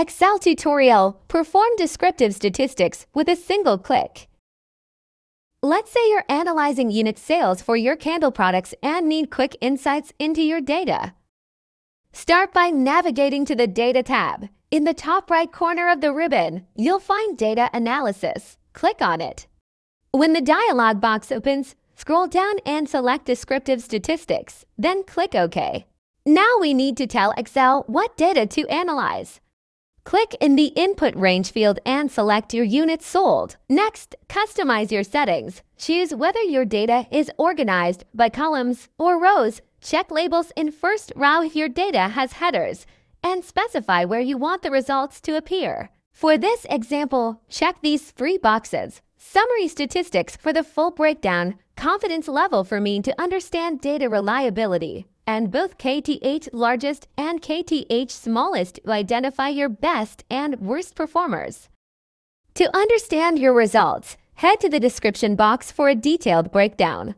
Excel tutorial, perform descriptive statistics with a single click. Let's say you're analyzing unit sales for your candle products and need quick insights into your data. Start by navigating to the Data tab. In the top right corner of the ribbon, you'll find Data Analysis. Click on it. When the dialog box opens, scroll down and select Descriptive Statistics, then click OK. Now we need to tell Excel what data to analyze. Click in the Input Range field and select your units sold. Next, customize your settings. Choose whether your data is organized by columns or rows. Check labels in first row if your data has headers, and specify where you want the results to appear. For this example, check these three boxes. Summary statistics for the full breakdown, confidence level for me to understand data reliability, and both KTH largest and KTH smallest to identify your best and worst performers. To understand your results, head to the description box for a detailed breakdown.